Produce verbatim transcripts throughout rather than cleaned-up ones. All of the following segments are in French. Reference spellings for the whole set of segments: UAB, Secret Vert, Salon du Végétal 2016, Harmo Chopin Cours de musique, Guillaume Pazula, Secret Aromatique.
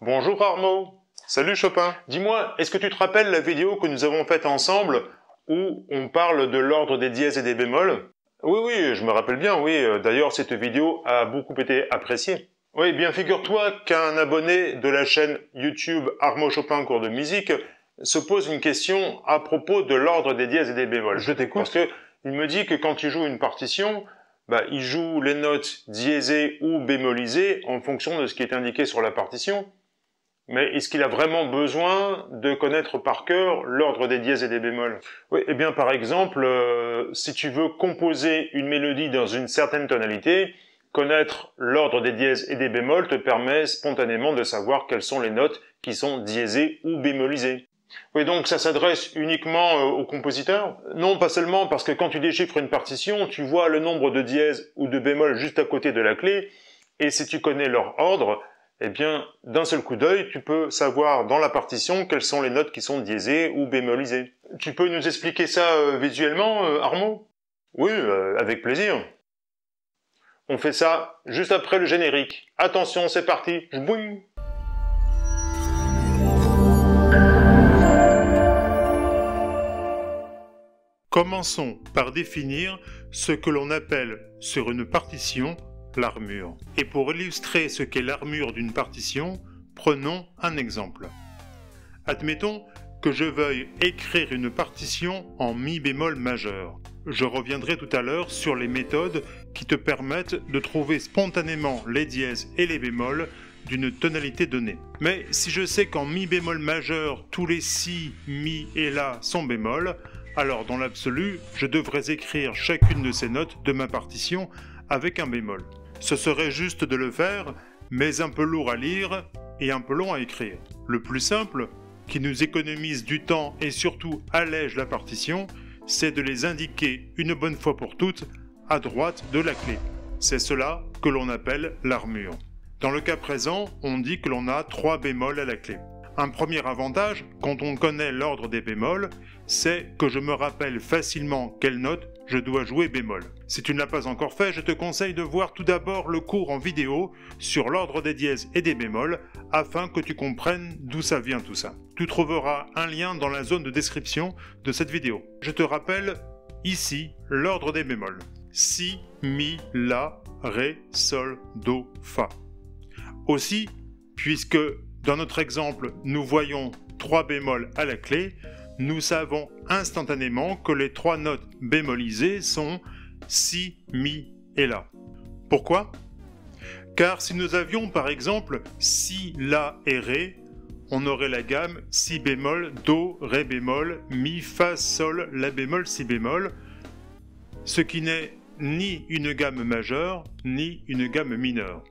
Bonjour Harmo. Salut Chopin. Dis-moi, est-ce que tu te rappelles la vidéo que nous avons faite ensemble où on parle de l'ordre des dièses et des bémols? Oui, oui, je me rappelle bien, oui. D'ailleurs, cette vidéo a beaucoup été appréciée. Oui, bien figure-toi qu'un abonné de la chaîne YouTube Harmo Chopin Cours de musique se pose une question à propos de l'ordre des dièses et des bémols. Je t'écoute. Parce que il me dit que quand il joue une partition, bah, il joue les notes diésées ou bémolisées en fonction de ce qui est indiqué sur la partition. Mais est-ce qu'il a vraiment besoin de connaître par cœur l'ordre des dièses et des bémols? Oui, eh bien par exemple, euh, si tu veux composer une mélodie dans une certaine tonalité, connaître l'ordre des dièses et des bémols te permet spontanément de savoir quelles sont les notes qui sont diésées ou bémolisées. Oui, donc ça s'adresse uniquement euh, aux compositeurs? Non, pas seulement, parce que quand tu déchiffres une partition, tu vois le nombre de dièses ou de bémols juste à côté de la clé, et si tu connais leur ordre, eh bien, d'un seul coup d'œil, tu peux savoir dans la partition quelles sont les notes qui sont diésées ou bémolisées. Tu peux nous expliquer ça euh, visuellement, euh, Harmo? Oui, euh, avec plaisir. On fait ça juste après le générique. Attention, c'est parti. J'bouille. Commençons par définir ce que l'on appelle sur une partition l'armure. Et pour illustrer ce qu'est l'armure d'une partition, prenons un exemple. Admettons que je veuille écrire une partition en mi bémol majeur. Je reviendrai tout à l'heure sur les méthodes qui te permettent de trouver spontanément les dièses et les bémols d'une tonalité donnée. Mais si je sais qu'en mi bémol majeur, tous les si, mi et la sont bémols, alors dans l'absolu, je devrais écrire chacune de ces notes de ma partition avec un bémol. Ce serait juste de le faire, mais un peu lourd à lire et un peu long à écrire. Le plus simple, qui nous économise du temps et surtout allège la partition, c'est de les indiquer une bonne fois pour toutes à droite de la clé. C'est cela que l'on appelle l'armure. Dans le cas présent, on dit que l'on a trois bémols à la clé. Un premier avantage, quand on connaît l'ordre des bémols, c'est que je me rappelle facilement quelle note je dois jouer bémol. Si tu ne l'as pas encore fait, je te conseille de voir tout d'abord le cours en vidéo sur l'ordre des dièses et des bémols afin que tu comprennes d'où ça vient tout ça. Tu trouveras un lien dans la zone de description de cette vidéo. Je te rappelle ici l'ordre des bémols. Si, mi, la, ré, sol, do, fa. Aussi, puisque dans notre exemple nous voyons trois bémols à la clé, nous savons instantanément que les trois notes bémolisées sont si, mi et la. Pourquoi? Car si nous avions par exemple si, la et ré, on aurait la gamme si bémol, do, ré bémol, mi, fa, sol, la bémol, si bémol, ce qui n'est ni une gamme majeure ni une gamme mineure.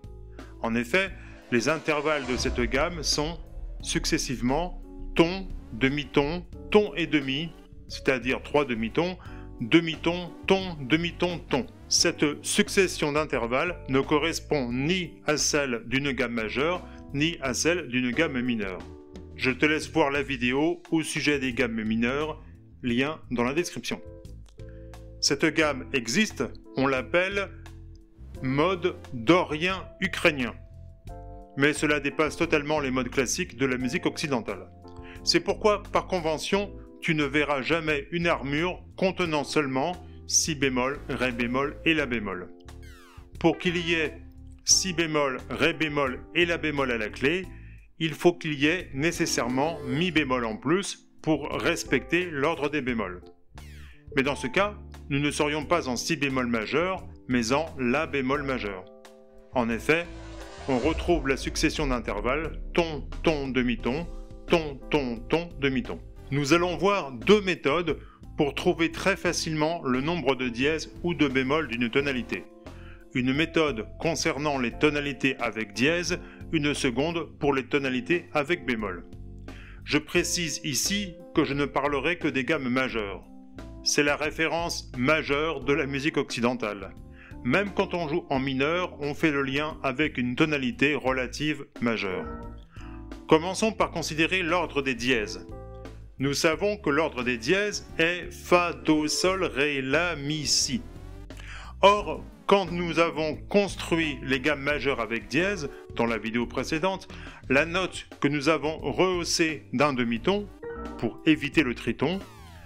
En effet, les intervalles de cette gamme sont successivement ton, demi-ton, ton et demi, c'est-à-dire trois demi-tons, demi-ton, ton, demi-ton, ton. Cette succession d'intervalles ne correspond ni à celle d'une gamme majeure, ni à celle d'une gamme mineure. Je te laisse voir la vidéo au sujet des gammes mineures, lien dans la description. Cette gamme existe, on l'appelle mode dorien ukrainien. Mais cela dépasse totalement les modes classiques de la musique occidentale. C'est pourquoi, par convention, tu ne verras jamais une armure contenant seulement si bémol, ré bémol et la bémol. Pour qu'il y ait si bémol, ré bémol et la bémol à la clé, il faut qu'il y ait nécessairement mi bémol en plus pour respecter l'ordre des bémols. Mais dans ce cas, nous ne serions pas en si bémol majeur, mais en la bémol majeur. En effet, on retrouve la succession d'intervalles ton, ton, demi-ton, ton, ton, ton, demi-ton. Nous allons voir deux méthodes pour trouver très facilement le nombre de dièses ou de bémols d'une tonalité. Une méthode concernant les tonalités avec dièse, une seconde pour les tonalités avec bémol. Je précise ici que je ne parlerai que des gammes majeures. C'est la référence majeure de la musique occidentale. Même quand on joue en mineur, on fait le lien avec une tonalité relative majeure. Commençons par considérer l'ordre des dièses. Nous savons que l'ordre des dièses est fa, do, sol, ré, la, mi, si. Or, quand nous avons construit les gammes majeures avec dièse, dans la vidéo précédente, la note que nous avons rehaussée d'un demi-ton, pour éviter le triton,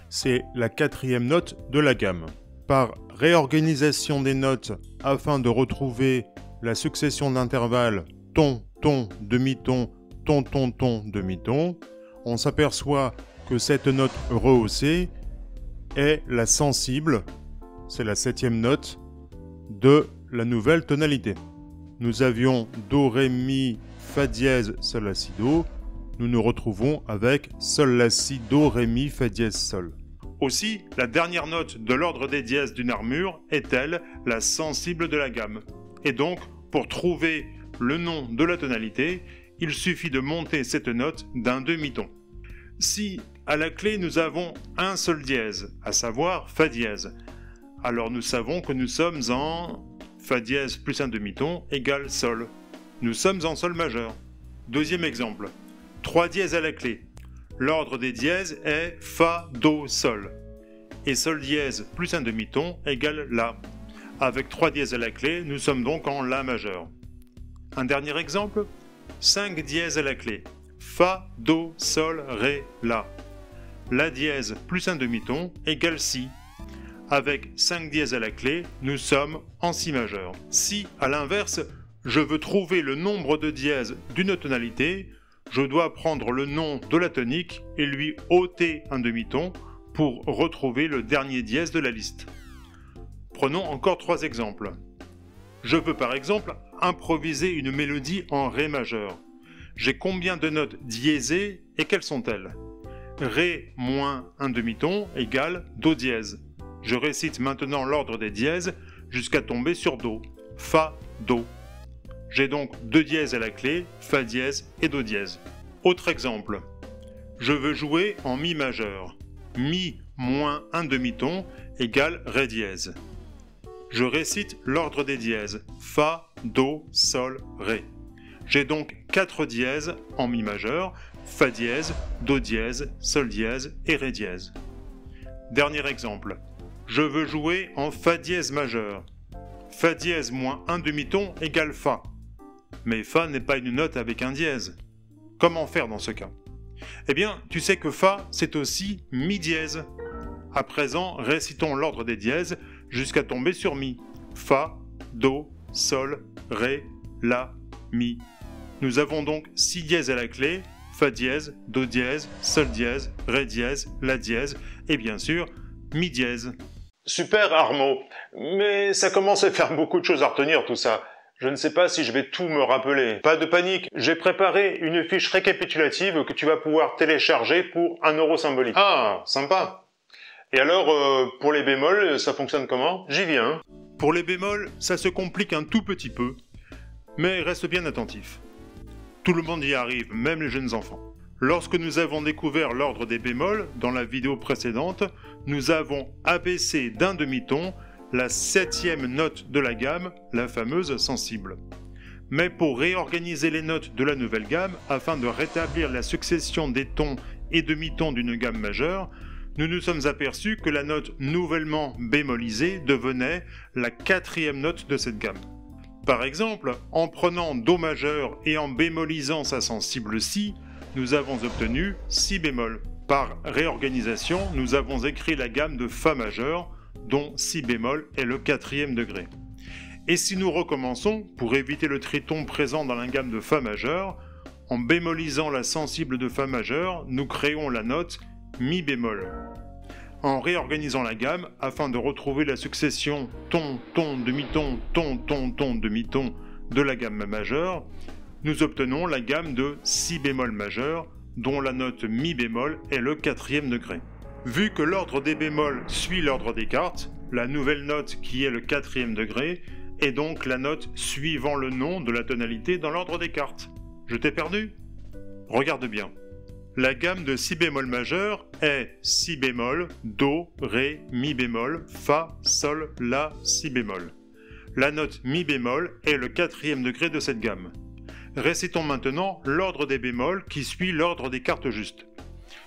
c'est la quatrième note de la gamme. Par réorganisation des notes afin de retrouver la succession d'intervalles ton, ton, demi-ton, ton, ton, ton, demi-ton, on s'aperçoit que cette note rehaussée est la sensible, c'est la septième note de la nouvelle tonalité. Nous avions do, ré, mi, fa dièse, sol, la, si, do. Nous nous retrouvons avec sol, la, si, do, ré, mi, fa dièse, sol. Aussi, la dernière note de l'ordre des dièses d'une armure est-elle la sensible de la gamme. Et donc, pour trouver le nom de la tonalité, il suffit de monter cette note d'un demi-ton. Si, à la clé, nous avons un seul dièse, à savoir fa dièse, alors nous savons que nous sommes en fa dièse plus un demi-ton égale sol. Nous sommes en sol majeur. Deuxième exemple, trois dièses à la clé. L'ordre des dièses est fa, do, sol. Et sol dièse plus un demi-ton égale la. Avec trois dièses à la clé, nous sommes donc en la majeur. Un dernier exemple, cinq dièses à la clé. Fa, do, sol, ré, la. La dièse plus un demi-ton égale si. Avec cinq dièses à la clé, nous sommes en si majeur. Si, à l'inverse, je veux trouver le nombre de dièses d'une tonalité, je dois prendre le nom de la tonique et lui ôter un demi-ton pour retrouver le dernier dièse de la liste. Prenons encore trois exemples. Je veux par exemple improviser une mélodie en ré majeur. J'ai combien de notes diésées et quelles sont-elles? Ré moins un demi-ton égale do dièse. Je récite maintenant l'ordre des dièses jusqu'à tomber sur do, fa, do. J'ai donc deux dièses à la clé, fa dièse et do dièse. Autre exemple, je veux jouer en mi majeur. Mi moins un demi-ton égale ré dièse. Je récite l'ordre des dièses, fa, do, sol, ré. J'ai donc quatre dièses en mi majeur, fa dièse, do dièse, sol dièse et ré dièse. Dernier exemple. Je veux jouer en fa dièse majeur. Fa dièse moins un demi-ton égale fa. Mais fa n'est pas une note avec un dièse. Comment faire dans ce cas? Eh bien, tu sais que fa, c'est aussi mi dièse. À présent, récitons l'ordre des dièses jusqu'à tomber sur mi. Fa, do, sol, ré, la, mi. Nous avons donc six dièses à la clé. Fa dièse, do dièse, sol dièse, ré dièse, la dièse et bien sûr, mi dièse. Super Harmo, mais ça commence à faire beaucoup de choses à retenir tout ça. Je ne sais pas si je vais tout me rappeler. Pas de panique, j'ai préparé une fiche récapitulative que tu vas pouvoir télécharger pour un euro symbolique. Ah, sympa. Et alors, euh, pour les bémols, ça fonctionne comment? J'y viens. Pour les bémols, ça se complique un tout petit peu, mais reste bien attentif. Tout le monde y arrive, même les jeunes enfants. Lorsque nous avons découvert l'ordre des bémols dans la vidéo précédente, nous avons abaissé d'un demi-ton la septième note de la gamme, la fameuse sensible. Mais pour réorganiser les notes de la nouvelle gamme, afin de rétablir la succession des tons et demi-tons d'une gamme majeure, nous nous sommes aperçus que la note nouvellement bémolisée devenait la quatrième note de cette gamme. Par exemple, en prenant do majeur et en bémolisant sa sensible si, nous avons obtenu si bémol. Par réorganisation, nous avons écrit la gamme de fa majeur, dont si bémol est le quatrième degré. Et si nous recommençons, pour éviter le triton présent dans la gamme de fa majeur, en bémolisant la sensible de fa majeur, nous créons la note mi bémol. En réorganisant la gamme, afin de retrouver la succession ton, ton, demi-ton, ton, ton, ton, demi-ton de la gamme majeure, nous obtenons la gamme de si bémol majeur, dont la note mi bémol est le quatrième degré. Vu que l'ordre des bémols suit l'ordre des cartes, la nouvelle note qui est le quatrième degré est donc la note suivant le nom de la tonalité dans l'ordre des cartes. Je t'ai perdu? Regarde bien. La gamme de si bémol majeur est si bémol, do, ré, mi bémol, fa, sol, la, si bémol. La note mi bémol est le quatrième degré de cette gamme. Récitons maintenant l'ordre des bémols qui suit l'ordre des cartes justes.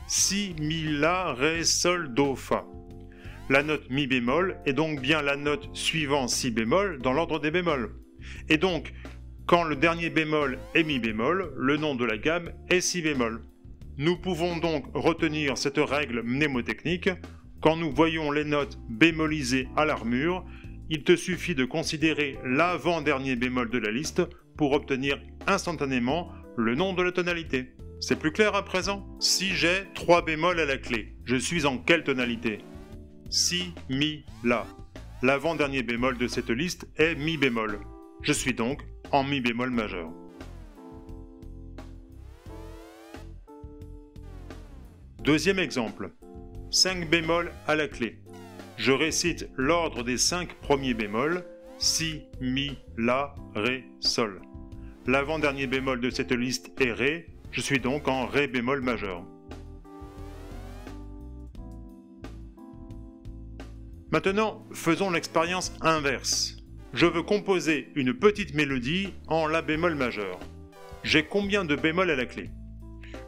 Si, mi, la, ré, sol, do, fa. La note mi bémol est donc bien la note suivant si bémol dans l'ordre des bémols. Et donc, quand le dernier bémol est mi bémol, le nom de la gamme est si bémol. Nous pouvons donc retenir cette règle mnémotechnique. Quand nous voyons les notes bémolisées à l'armure, il te suffit de considérer l'avant-dernier bémol de la liste pour obtenir instantanément le nom de la tonalité. C'est plus clair à présent? Si j'ai trois bémols à la clé, je suis en quelle tonalité? Si, mi, la. L'avant-dernier bémol de cette liste est mi bémol. Je suis donc en mi bémol majeur. Deuxième exemple, cinq bémols à la clé. Je récite l'ordre des cinq premiers bémols, si, mi, la, ré, sol. L'avant-dernier bémol de cette liste est ré, je suis donc en ré bémol majeur. Maintenant, faisons l'expérience inverse. Je veux composer une petite mélodie en la bémol majeur. J'ai combien de bémols à la clé?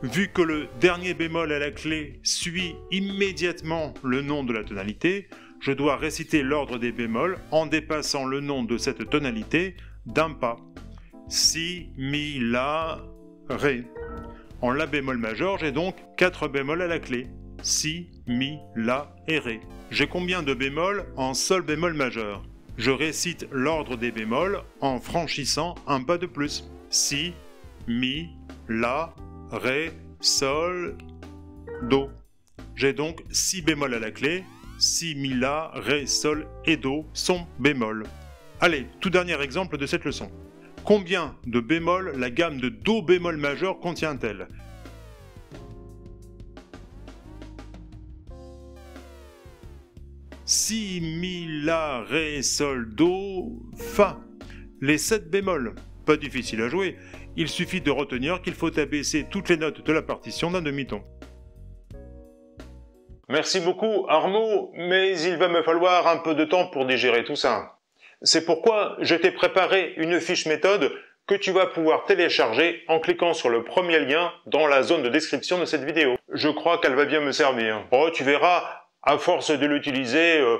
Vu que le dernier bémol à la clé suit immédiatement le nom de la tonalité, je dois réciter l'ordre des bémols en dépassant le nom de cette tonalité d'un pas. Si, mi, la, ré. En la bémol majeur, j'ai donc quatre bémols à la clé. Si, mi, la et ré. J'ai combien de bémols en sol bémol majeur? Je récite l'ordre des bémols en franchissant un pas de plus. Si, mi, la, ré, sol, do. J'ai donc six bémols à la clé, si, mi, la, ré, sol et do sont bémols. Allez, tout dernier exemple de cette leçon. Combien de bémols la gamme de do bémol majeur contient-elle? Si, mi, la, ré, sol, do, fa. Les sept bémols. Pas difficile à jouer, il suffit de retenir qu'il faut abaisser toutes les notes de la partition d'un demi-ton. Merci beaucoup Harmo, mais il va me falloir un peu de temps pour digérer tout ça. C'est pourquoi je t'ai préparé une fiche méthode que tu vas pouvoir télécharger en cliquant sur le premier lien dans la zone de description de cette vidéo. Je crois qu'elle va bien me servir. Oh, tu verras, à force de l'utiliser, euh,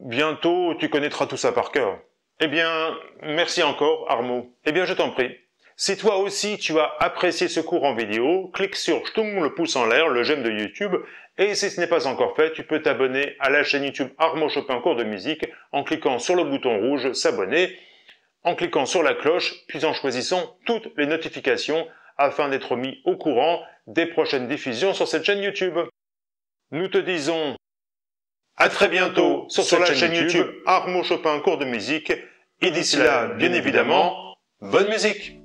bientôt tu connaîtras tout ça par cœur. Eh bien, merci encore Harmo. Eh bien, je t'en prie. Si toi aussi tu as apprécié ce cours en vidéo, clique sur Jtung, le pouce en l'air, le j'aime de YouTube, et si ce n'est pas encore fait, tu peux t'abonner à la chaîne YouTube Harmo Chopin Cours de musique en cliquant sur le bouton rouge s'abonner, en cliquant sur la cloche, puis en choisissant toutes les notifications afin d'être mis au courant des prochaines diffusions sur cette chaîne YouTube. Nous te disons à très bientôt sur, sur la chaîne YouTube Harmo Chopin Cours de musique. Et d'ici là, bien évidemment, bonne musique!